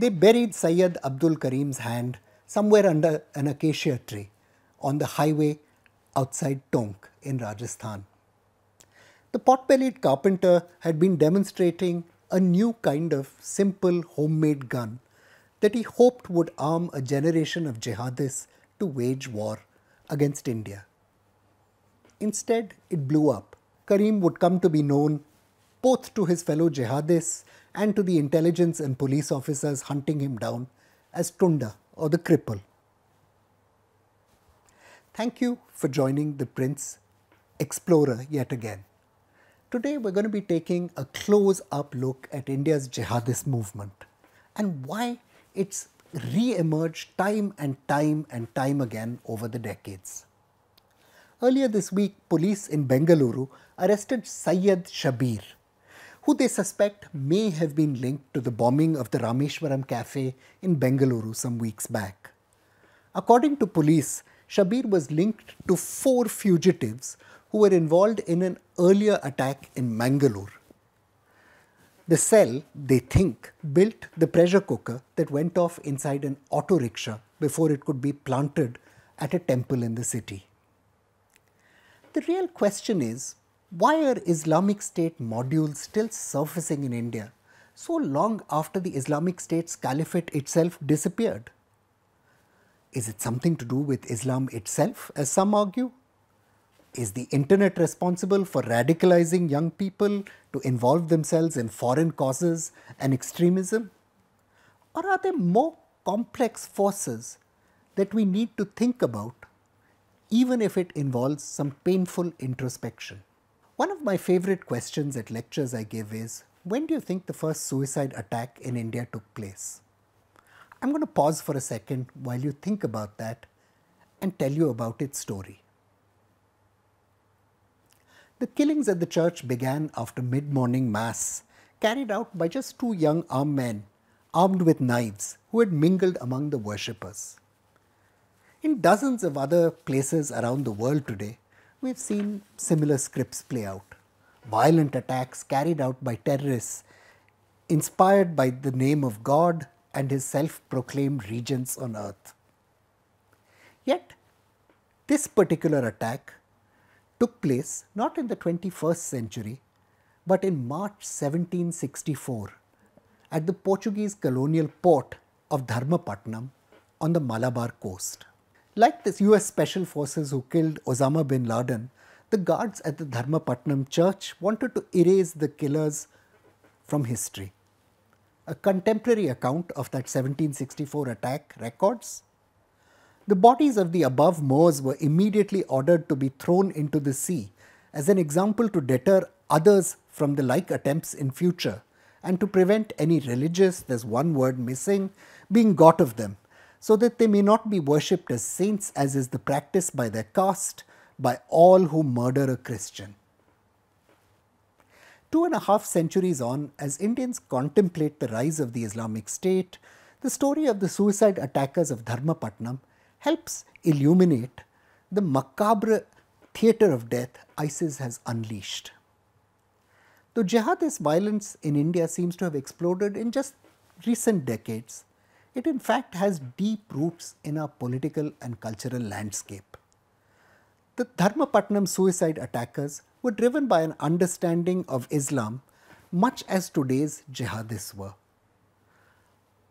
They buried Syed Abdul Karim's hand somewhere under an acacia tree on the highway outside Tonk in Rajasthan. The pot-bellied carpenter had been demonstrating a new kind of simple homemade gun that he hoped would arm a generation of jihadists to wage war against India. Instead, it blew up. Karim would come to be known both to his fellow jihadists and to the intelligence and police officers hunting him down as Tunda or the Cripple. Thank you for joining the ThePrint Explorer yet again. Today we're going to be taking a close-up look at India's jihadist movement and why it's re-emerged time and time again over the decades. Earlier this week, police in Bengaluru arrested Syed Shabir, who they suspect may have been linked to the bombing of the Rameshwaram cafe in Bengaluru some weeks back. According to police, Shabir was linked to 4 fugitives who were involved in an earlier attack in Mangalore. The cell, they think, built the pressure cooker that went off inside an auto rickshaw before it could be planted at a temple in the city. The real question is, why are Islamic State modules still surfacing in India so long after the Islamic State's caliphate itself disappeared? Is it something to do with Islam itself, as some argue? Is the internet responsible for radicalizing young people to involve themselves in foreign causes and extremism? Or are there more complex forces that we need to think about, even if it involves some painful introspection? One of my favorite questions at lectures I give is, when do you think the first suicide attack in India took place? I'm going to pause for a second while you think about that and tell you about its story. The killings at the church began after mid-morning mass, carried out by just 2 young armed men armed with knives who had mingled among the worshippers. In dozens of other places around the world today, we've seen similar scripts play out. Violent attacks carried out by terrorists, inspired by the name of God and his self-proclaimed regents on earth. Yet, this particular attack took place not in the 21st century, but in March 1764 at the Portuguese colonial port of Dharmapatnam on the Malabar coast. Like the US Special Forces who killed Osama bin Laden, the guards at the Dharmapatnam church wanted to erase the killers from history. A contemporary account of that 1764 attack records, "The bodies of the above Moors were immediately ordered to be thrown into the sea as an example to deter others from the like attempts in future and to prevent any religious, there's one word missing, being got of them, so that they may not be worshipped as saints as is the practice by their caste by all who murder a Christian." 2.5 centuries on, as Indians contemplate the rise of the Islamic State, the story of the suicide attackers of Dharmapatnam helps illuminate the macabre theatre of death ISIS has unleashed. Though jihadist violence in India seems to have exploded in just recent decades, it in fact has deep roots in our political and cultural landscape. The Dharmapatnam suicide attackers were driven by an understanding of Islam, much as today's jihadists were.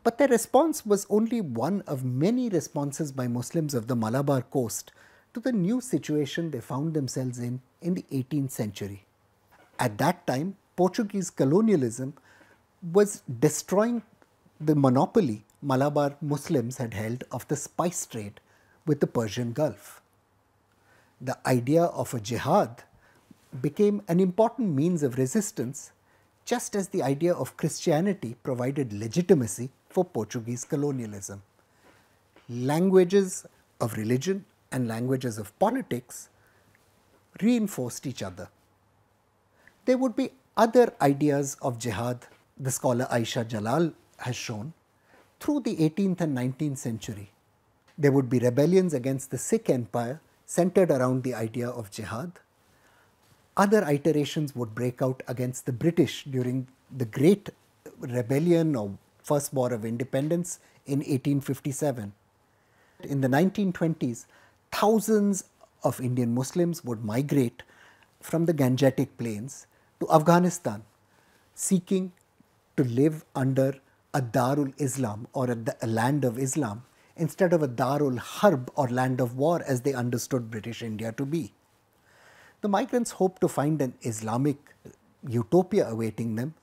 But their response was only one of many responses by Muslims of the Malabar coast to the new situation they found themselves in the 18th century. At that time, Portuguese colonialism was destroying the monopoly Malabar Muslims had held of the spice trade with the Persian Gulf. The idea of a jihad became an important means of resistance, just as the idea of Christianity provided legitimacy for Portuguese colonialism. Languages of religion and languages of politics reinforced each other. There would be other ideas of jihad, the scholar Aisha Jalal has shown, through the 18th and 19th century. There would be rebellions against the Sikh Empire centered around the idea of jihad. Other iterations would break out against the British during the Great Rebellion or First War of Independence in 1857. In the 1920s, thousands of Indian Muslims would migrate from the Gangetic Plains to Afghanistan, seeking to live under a Darul Islam, or a land of Islam, instead of a Darul Harb, or land of war, as they understood British India to be. The migrants hoped to find an Islamic utopia awaiting them.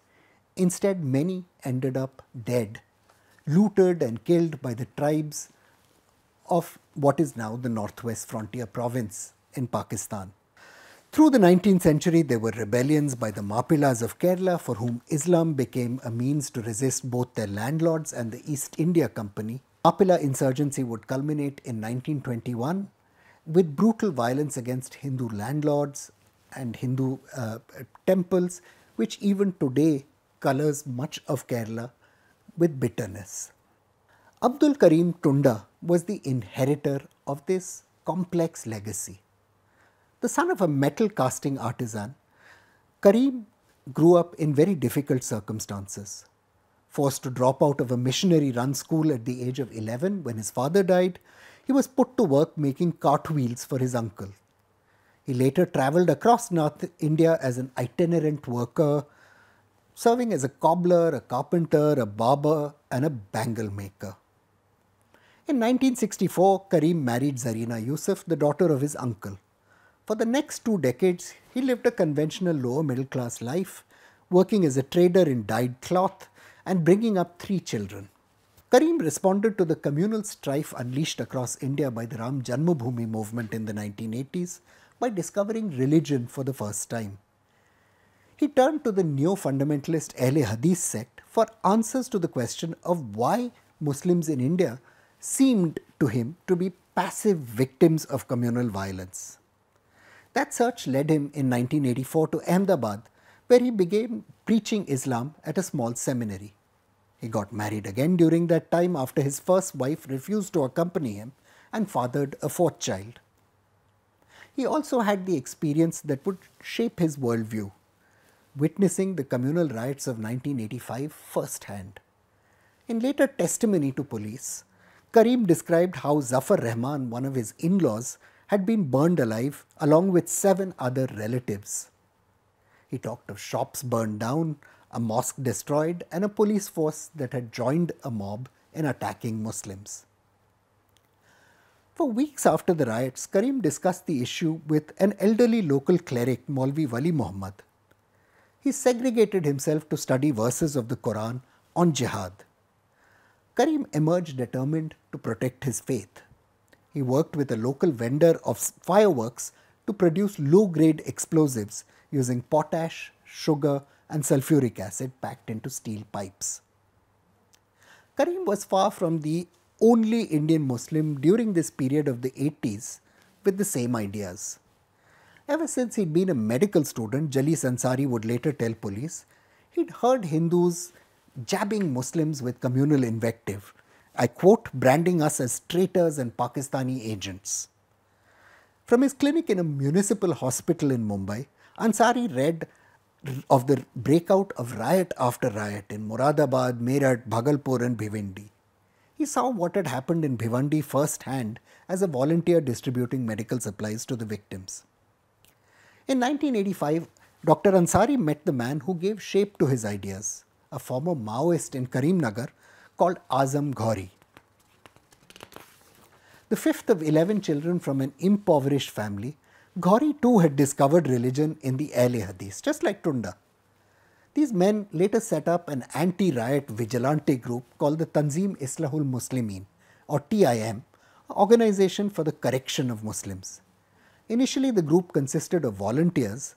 Instead, many ended up dead, looted and killed by the tribes of what is now the Northwest Frontier Province in Pakistan. Through the 19th century, there were rebellions by the Mappilas of Kerala, for whom Islam became a means to resist both their landlords and the East India Company. Mappila insurgency would culminate in 1921 with brutal violence against Hindu landlords and Hindu temples, which even today colors much of Kerala with bitterness. Abdul Karim Tunda was the inheritor of this complex legacy. The son of a metal casting artisan, Karim grew up in very difficult circumstances. Forced to drop out of a missionary-run school at the age of 11 when his father died, he was put to work making cartwheels for his uncle. He later travelled across North India as an itinerant worker, serving as a cobbler, a carpenter, a barber and a bangle maker. In 1964, Karim married Zarina Yusuf, the daughter of his uncle. For the next 2 decades, he lived a conventional lower middle class life, working as a trader in dyed cloth and bringing up 3 children. Karim responded to the communal strife unleashed across India by the Ram Janmabhumi movement in the 1980s by discovering religion for the first time. He turned to the neo-fundamentalist Ahle Hadith sect for answers to the question of why Muslims in India seemed to him to be passive victims of communal violence. That search led him in 1984 to Ahmedabad, where he began preaching Islam at a small seminary. He got married again during that time after his first wife refused to accompany him and fathered a 4th child. He also had the experience that would shape his worldview, witnessing the communal riots of 1985 firsthand. In later testimony to police, Karim described how Zafar Rahman, one of his in-laws, had been burned alive along with 7 other relatives. He talked of shops burned down, a mosque destroyed and a police force that had joined a mob in attacking Muslims. For weeks after the riots, Karim discussed the issue with an elderly local cleric, Maulvi Wali Muhammad. He segregated himself to study verses of the Quran on jihad. Karim emerged determined to protect his faith. He worked with a local vendor of fireworks to produce low-grade explosives using potash, sugar and sulfuric acid packed into steel pipes. Karim was far from the only Indian Muslim during this period of the 80s with the same ideas. Ever since he'd been a medical student, Jalees Ansari would later tell police, he'd heard Hindus jabbing Muslims with communal invective. I quote, branding us as traitors and Pakistani agents. From his clinic in a municipal hospital in Mumbai, Ansari read of the breakout of riot after riot in Moradabad, Meerut, Bhagalpur and Bhivandi. He saw what had happened in Bhivandi firsthand as a volunteer distributing medical supplies to the victims. In 1985, Dr. Ansari met the man who gave shape to his ideas, a former Maoist in Karimnagar, called Azam Ghauri. The 5th of 11 children from an impoverished family, Ghauri too had discovered religion in the Ahle Hadith, just like Tunda. These men later set up an anti-riot vigilante group called the Tanzeem Islahul Muslimin, or TIM, Organization for the Correction of Muslims. Initially, the group consisted of volunteers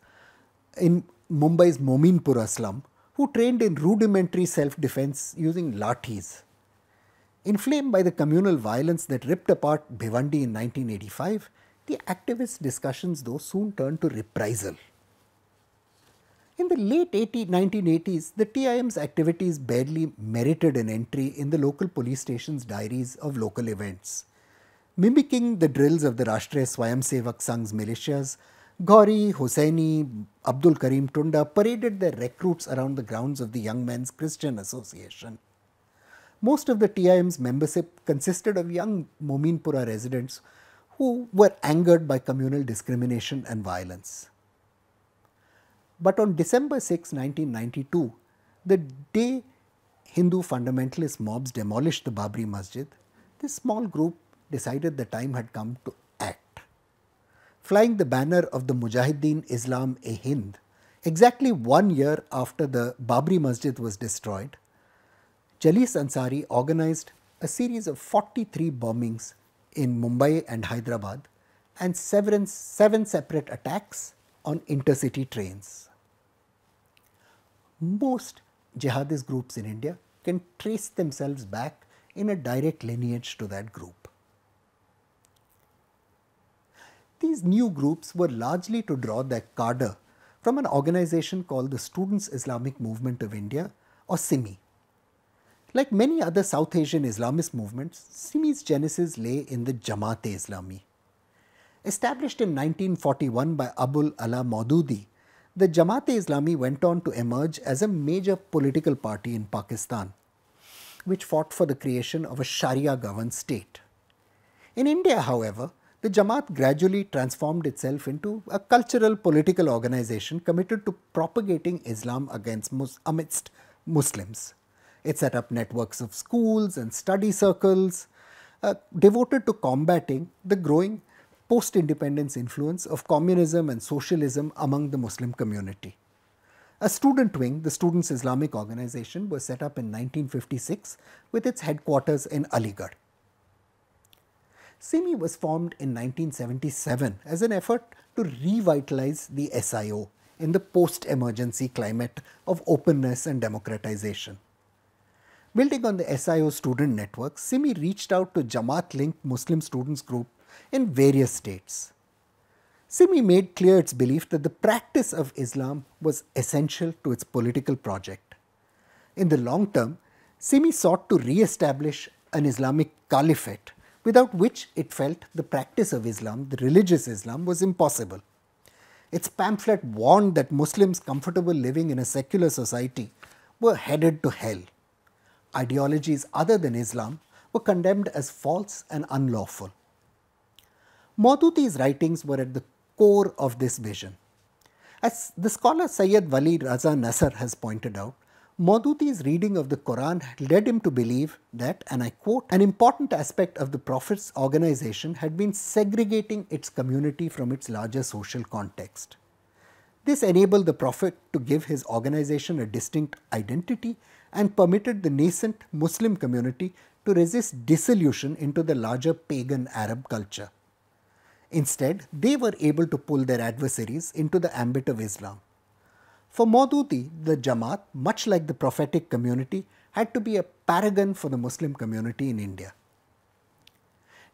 in Mumbai's Mominpura slum, who trained in rudimentary self-defense using lathis. Inflamed by the communal violence that ripped apart Bhivandi in 1985, the activist discussions though soon turned to reprisal. In the late 1980s, the TIM's activities barely merited an entry in the local police station's diaries of local events. Mimicking the drills of the Rashtriya Swayamsevak Sangh's militias, Ghauri, Hosseini, Abdul Karim Tunda paraded their recruits around the grounds of the Young Men's Christian Association. Most of the TIM's membership consisted of young Mominpura residents who were angered by communal discrimination and violence. But on December 6, 1992, the day Hindu fundamentalist mobs demolished the Babri Masjid, this small group decided the time had come to act. Flying the banner of the Mujahideen Islam-e-Hind, exactly 1 year after the Babri Masjid was destroyed, Jalees Ansari organized a series of 43 bombings in Mumbai and Hyderabad and seven separate attacks on intercity trains. Most jihadist groups in India can trace themselves back in a direct lineage to that group. These new groups were largely to draw their cadre from an organization called the Students Islamic Movement of India, or SIMI. Like many other South Asian Islamist movements, SIMI's genesis lay in the Jamaat-e-Islami. Established in 1941 by Abul Ala Maududi, the Jamaat-e-Islami went on to emerge as a major political party in Pakistan, which fought for the creation of a Sharia-governed state. In India, however, the Jamaat gradually transformed itself into a cultural political organization committed to propagating Islam amidst Muslims. It set up networks of schools and study circles devoted to combating the growing post-independence influence of communism and socialism among the Muslim community. A student wing, the Students Islamic Organization, was set up in 1956 with its headquarters in Aligarh. SIMI was formed in 1977 as an effort to revitalize the SIO in the post-emergency climate of openness and democratization. Building on the SIO student network, SIMI reached out to Jamaat-linked Muslim students group in various states. SIMI made clear its belief that the practice of Islam was essential to its political project. In the long term, SIMI sought to re-establish an Islamic caliphate, without which it felt the practice of Islam, the religious Islam, was impossible. Its pamphlet warned that Muslims comfortable living in a secular society were headed to hell. Ideologies other than Islam were condemned as false and unlawful. Maududi's writings were at the core of this vision. As the scholar Syed Wali Raza Nasser has pointed out, Maududi's reading of the Quran led him to believe that, and I quote, an important aspect of the Prophet's organization had been segregating its community from its larger social context. This enabled the Prophet to give his organization a distinct identity and permitted the nascent Muslim community to resist dissolution into the larger pagan Arab culture. Instead, they were able to pull their adversaries into the ambit of Islam. For Maududi, the Jamaat, much like the prophetic community, had to be a paragon for the Muslim community in India.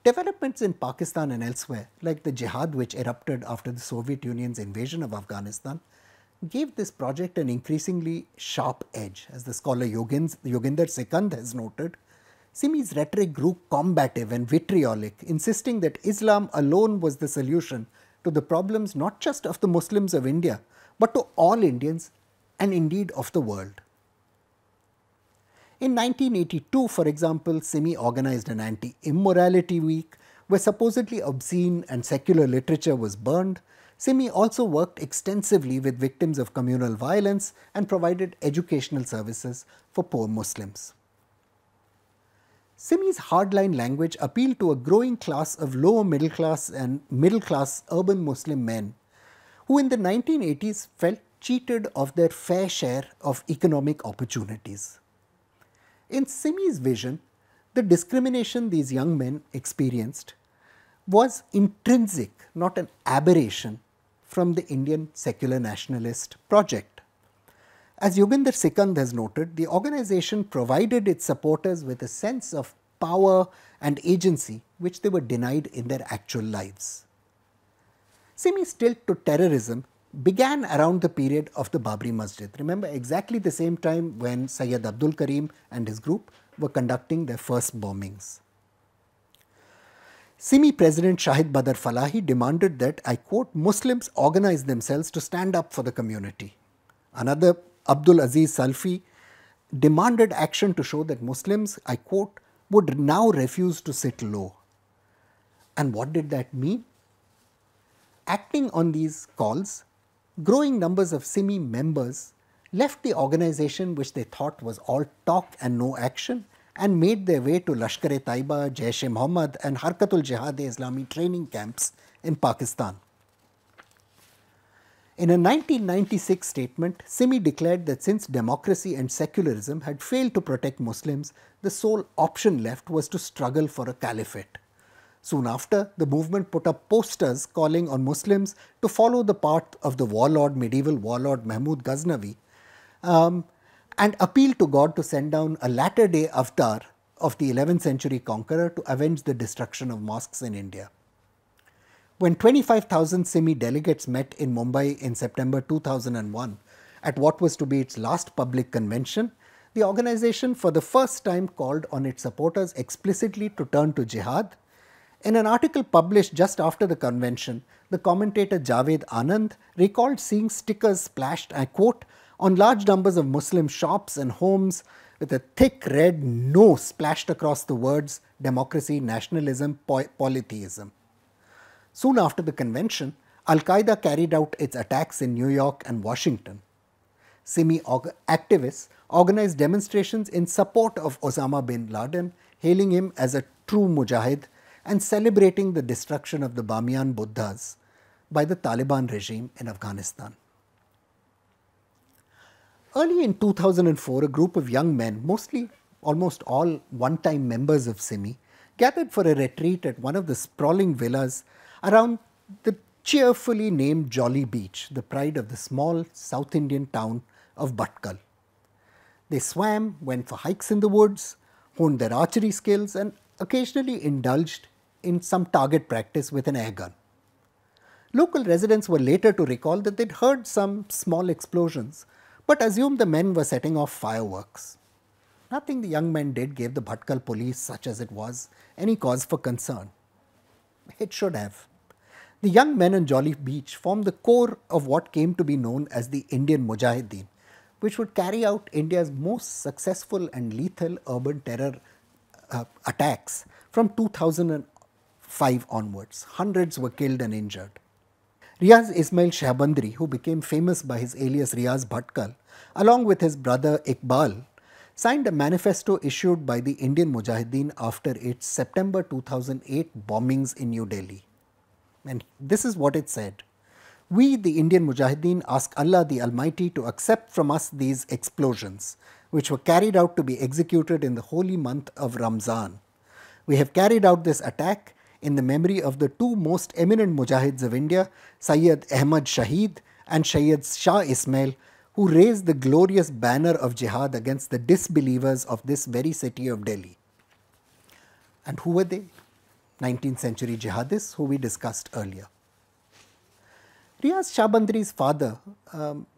Developments in Pakistan and elsewhere, like the jihad which erupted after the Soviet Union's invasion of Afghanistan, gave this project an increasingly sharp edge. As the scholar Yoginder Sikand has noted, SIMI's rhetoric grew combative and vitriolic, insisting that Islam alone was the solution to the problems not just of the Muslims of India, but to all Indians and indeed of the world. In 1982, for example, SIMI organized an anti-immorality week where supposedly obscene and secular literature was burned. SIMI also worked extensively with victims of communal violence and provided educational services for poor Muslims. SIMI's hardline language appealed to a growing class of lower middle class and middle class urban Muslim men who in the 1980s felt cheated of their fair share of economic opportunities. In SIMI's vision, the discrimination these young men experienced was intrinsic, not an aberration, from the Indian secular nationalist project. As Yoginder Sikand has noted, the organization provided its supporters with a sense of power and agency which they were denied in their actual lives. SIMI's tilt to terrorism began around the period of the Babri Masjid. Remember, exactly the same time when Syed Abdul Karim and his group were conducting their first bombings. SIMI President Shahid Badar Falahi demanded that, I quote, Muslims organize themselves to stand up for the community. Another, Abdul Aziz Salfi, demanded action to show that Muslims, I quote, would now refuse to sit low. And what did that mean? Acting on these calls, growing numbers of SIMI members left the organization which they thought was all talk and no action and made their way to Lashkar-e-Taiba, Jaish-e-Mohammed and Harkatul Jihad-e-Islami training camps in Pakistan. In a 1996 statement, SIMI declared that since democracy and secularism had failed to protect Muslims, the sole option left was to struggle for a caliphate. Soon after, the movement put up posters calling on Muslims to follow the path of the warlord, medieval warlord Mahmud Ghaznavi, and appealed to God to send down a latter-day avatar of the 11th century conqueror to avenge the destruction of mosques in India. When 25,000 SIMI delegates met in Mumbai in September 2001 at what was to be its last public convention, the organization for the first time called on its supporters explicitly to turn to jihad. In an article published just after the convention, the commentator Javed Anand recalled seeing stickers splashed, I quote, on large numbers of Muslim shops and homes with a thick red "no" splashed across the words democracy, nationalism, polytheism. Soon after the convention, Al-Qaeda carried out its attacks in New York and Washington. SIMI activists organized demonstrations in support of Osama bin Laden, hailing him as a true mujahid and celebrating the destruction of the Bamiyan Buddhas by the Taliban regime in Afghanistan. Early in 2004, a group of young men, mostly almost all one-time members of SIMI, gathered for a retreat at one of the sprawling villas around the cheerfully named Jolly Beach, the pride of the small South Indian town of Bhatkal. They swam, went for hikes in the woods, honed their archery skills and occasionally indulged in some target practice with an airgun. Local residents were later to recall that they'd heard some small explosions but assumed the men were setting off fireworks. Nothing the young men did gave the Bhatkal police, such as it was, any cause for concern. It should have. The young men on Jolly Beach formed the core of what came to be known as the Indian Mujahideen, which would carry out India's most successful and lethal urban terror attacks from 2005 onwards. Hundreds were killed and injured. Riaz Ismail Shahbandri, who became famous by his alias Riaz Bhatkal, along with his brother Iqbal, signed a manifesto issued by the Indian Mujahideen after its September 2008 bombings in New Delhi. And this is what it said: "We, the Indian Mujahideen, ask Allah the Almighty to accept from us these explosions, which were carried out to be executed in the holy month of Ramzan. We have carried out this attack in the memory of the two most eminent Mujahids of India, Syed Ahmad Shaheed and Syed Shah Ismail, who raised the glorious banner of jihad against the disbelievers of this very city of Delhi." And who were they? 19th century jihadists who we discussed earlier. Riaz Shahbandri's father,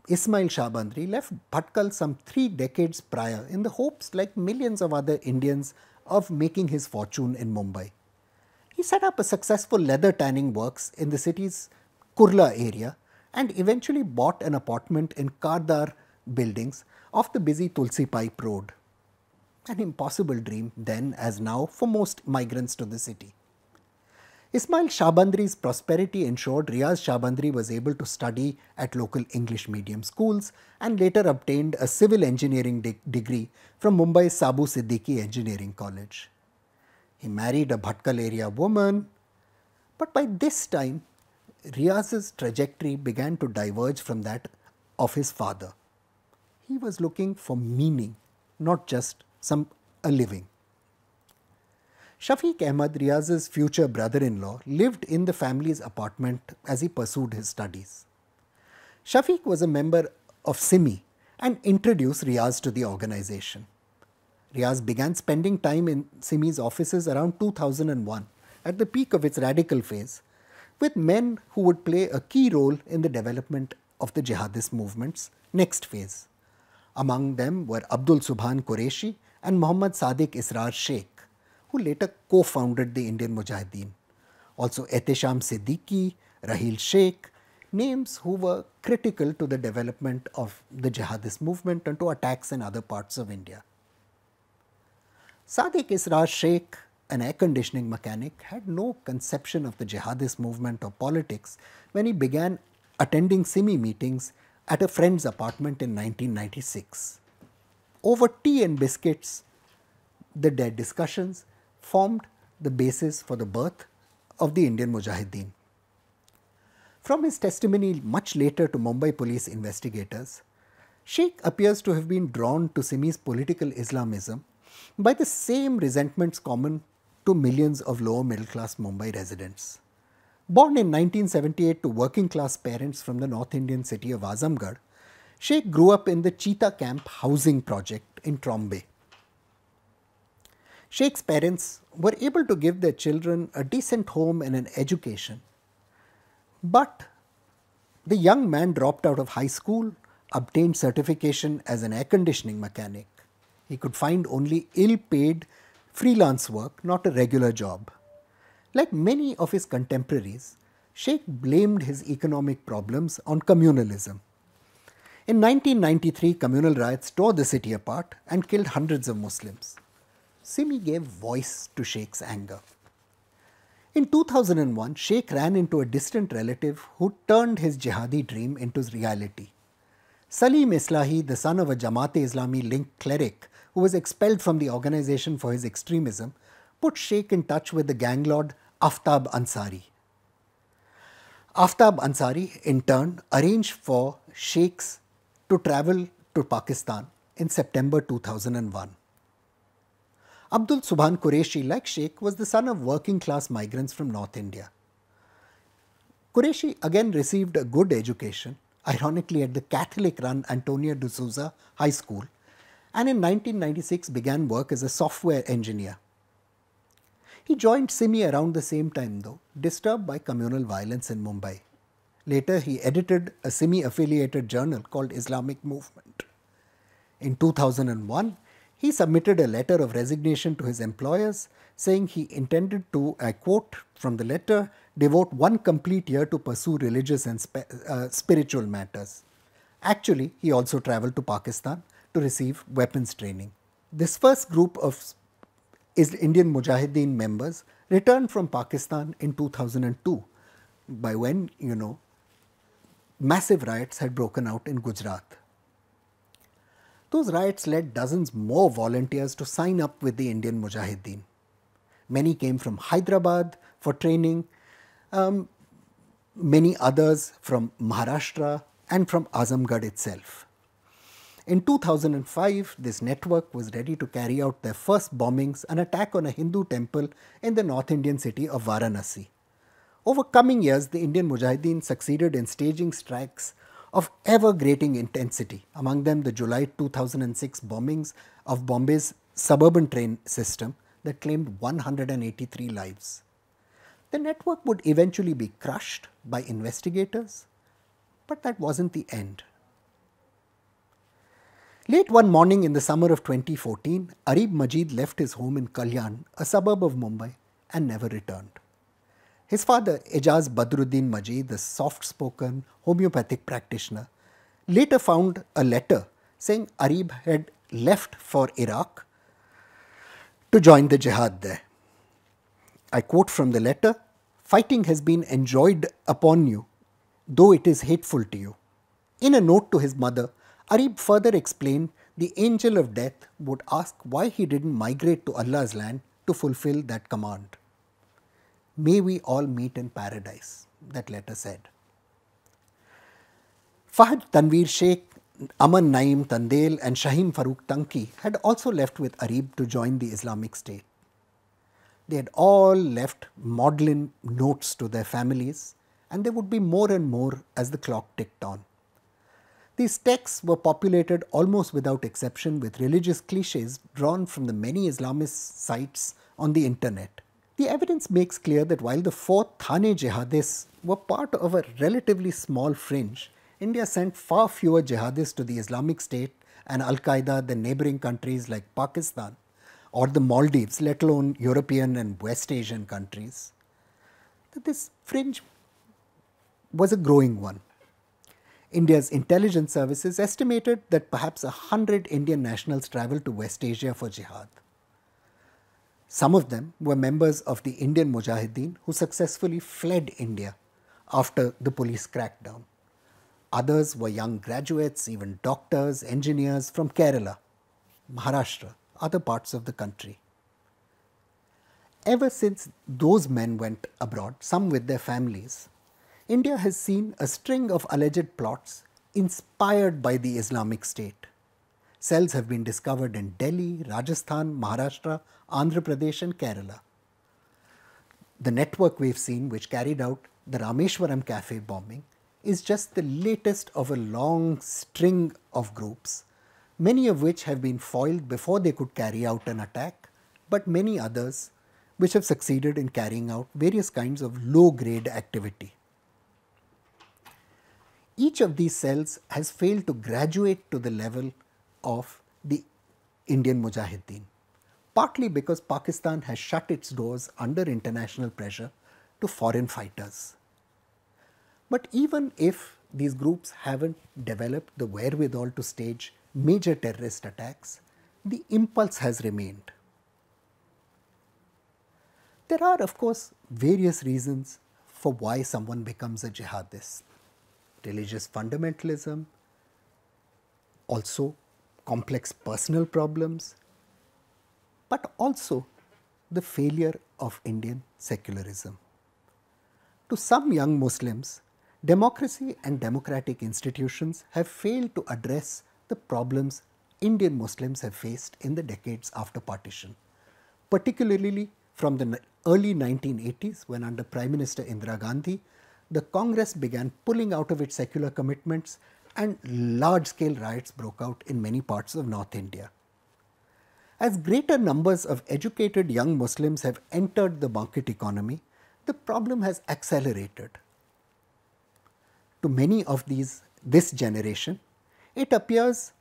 Ismail Shahbandri, left Bhatkal some 3 decades prior in the hopes, like millions of other Indians, of making his fortune in Mumbai. He set up a successful leather tanning works in the city's Kurla area and eventually bought an apartment in Kardar buildings off the busy Tulsi Pipe Road. An impossible dream then as now for most migrants to the city. Ismail Shahbandri's prosperity ensured Riaz Shahbandri was able to study at local English medium schools and later obtained a civil engineering degree from Mumbai's Sabu Siddiqui Engineering College. He married a Bhatkal area woman, but by this time, Riaz's trajectory began to diverge from that of his father. He was looking for meaning, not just a living. Shafiq Ahmad, Riaz's future brother-in-law, lived in the family's apartment as he pursued his studies. Shafiq was a member of SIMI and introduced Riaz to the organization. Riaz began spending time in SIMI's offices around 2001 at the peak of its radical phase, with men who would play a key role in the development of the jihadist movement's next phase. Among them were Abdul Subhan Qureshi and Muhammad Sadiq Israr Sheikh, who later co-founded the Indian Mujahideen. Also Ehtisham Siddiqui, Raheel Sheikh, names who were critical to the development of the jihadist movement and to attacks in other parts of India. Sadiq Israr Sheikh, an air conditioning mechanic, had no conception of the jihadist movement or politics when he began attending SIMI meetings at a friend's apartment in 1996. Over tea and biscuits, their discussions formed the basis for the birth of the Indian Mujahideen. From his testimony much later to Mumbai police investigators, Sheikh appears to have been drawn to SIMI's political Islamism by the same resentments common to millions of lower middle class Mumbai residents. Born in 1978 to working class parents from the North Indian city of Azamgarh, Sheikh grew up in the Cheetah Camp housing project in Trombay. Sheikh's parents were able to give their children a decent home and an education, but the young man dropped out of high school, obtained certification as an air conditioning mechanic. He could find only ill-paid freelance work, not a regular job. Like many of his contemporaries, Sheikh blamed his economic problems on communalism. In 1993, communal riots tore the city apart and killed hundreds of Muslims. SIMI gave voice to Sheikh's anger. In 2001, Sheikh ran into a distant relative who turned his jihadi dream into reality. Salim Islahi, the son of a Jamaat-e-Islami linked cleric who was expelled from the organization for his extremism, put Sheikh in touch with the gang lord Aftab Ansari. Aftab Ansari, in turn, arranged for Sheikhs to travel to Pakistan in September 2001. Abdul Subhan Qureshi, like Sheikh, was the son of working class migrants from North India. Qureshi again received a good education, ironically at the Catholic-run Antonio D'Souza High School, and in 1996 began work as a software engineer. He joined SIMI around the same time though, disturbed by communal violence in Mumbai. Later he edited a SIMI-affiliated journal called Islamic Movement. In 2001, he submitted a letter of resignation to his employers saying he intended to, I quote from the letter, devote one complete year to pursue religious and spiritual matters. Actually, he also travelled to Pakistan to receive weapons training. This first group of Indian Mujahideen members returned from Pakistan in 2002, by when, you know, massive riots had broken out in Gujarat. Those riots led dozens more volunteers to sign up with the Indian Mujahideen. Many came from Hyderabad for training, many others from Maharashtra and from Azamgarh itself. In 2005, this network was ready to carry out their first bombings, an attack on a Hindu temple in the North Indian city of Varanasi. Over coming years, the Indian Mujahideen succeeded in staging strikes of ever-grating intensity, among them the July 2006 bombings of Bombay's suburban train system that claimed 183 lives. The network would eventually be crushed by investigators, but that wasn't the end. Late one morning in the summer of 2014, Arif Majid left his home in Kalyan, a suburb of Mumbai, and never returned. His father, Ejaz Badruddin Majid, the soft-spoken homeopathic practitioner, later found a letter saying Arif had left for Iraq to join the jihad there. I quote from the letter, "Fighting has been enjoined upon you, though it is hateful to you." In a note to his mother, Arif further explained the angel of death would ask why he didn't migrate to Allah's land to fulfill that command. "May we all meet in paradise," that letter said. Fahd Tanveer Sheikh, Aman Naim Tandel and Shaheem Farooq Tanki had also left with Arif to join the Islamic State. They had all left maudlin notes to their families, and there would be more and more as the clock ticked on. These texts were populated almost without exception with religious cliches drawn from the many Islamist sites on the internet. The evidence makes clear that while the four Thane jihadists were part of a relatively small fringe, India sent far fewer jihadists to the Islamic State and Al-Qaeda than neighbouring countries like Pakistan or the Maldives, let alone European and West Asian countries. This fringe was a growing one. India's intelligence services estimated that perhaps 100 Indian nationals travelled to West Asia for jihad. Some of them were members of the Indian Mujahideen who successfully fled India after the police crackdown. Others were young graduates, even doctors, engineers from Kerala, Maharashtra, other parts of the country. Ever since those men went abroad, some with their families, India has seen a string of alleged plots inspired by the Islamic State. Cells have been discovered in Delhi, Rajasthan, Maharashtra, Andhra Pradesh and Kerala. The network we've seen, which carried out the Rameshwaram cafe bombing, is just the latest of a long string of groups, many of which have been foiled before they could carry out an attack, but many others which have succeeded in carrying out various kinds of low-grade activity. Each of these cells has failed to graduate to the level of the Indian Mujahideen, partly because Pakistan has shut its doors under international pressure to foreign fighters. But even if these groups haven't developed the wherewithal to stage major terrorist attacks, the impulse has remained. There are, of course, various reasons for why someone becomes a jihadist. Religious fundamentalism, also complex personal problems, but also the failure of Indian secularism. To some young Muslims, democracy and democratic institutions have failed to address the problems Indian Muslims have faced in the decades after partition, particularly from the early 1980s when under Prime Minister Indira Gandhi, the Congress began pulling out of its secular commitments and large-scale riots broke out in many parts of North India. As greater numbers of educated young Muslims have entered the market economy, the problem has accelerated. To many of this generation, it appears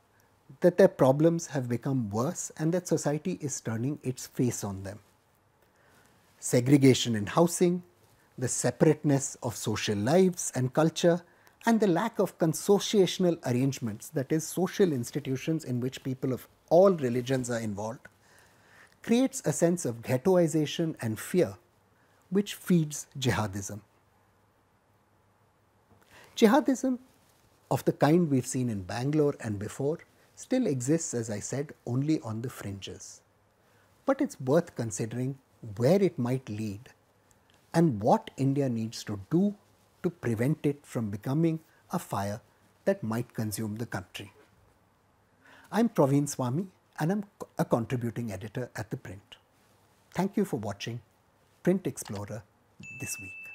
that their problems have become worse and that society is turning its face on them. Segregation in housing, the separateness of social lives and culture, and the lack of consociational arrangements, that is, social institutions in which people of all religions are involved, creates a sense of ghettoization and fear, which feeds jihadism. Jihadism, of the kind we've seen in Bangalore and before, still exists, as I said, only on the fringes. But it's worth considering where it might lead and what India needs to do to prevent it from becoming a fire that might consume the country. I'm Praveen Swami and I'm a contributing editor at The Print. Thank you for watching Print Explorer this week.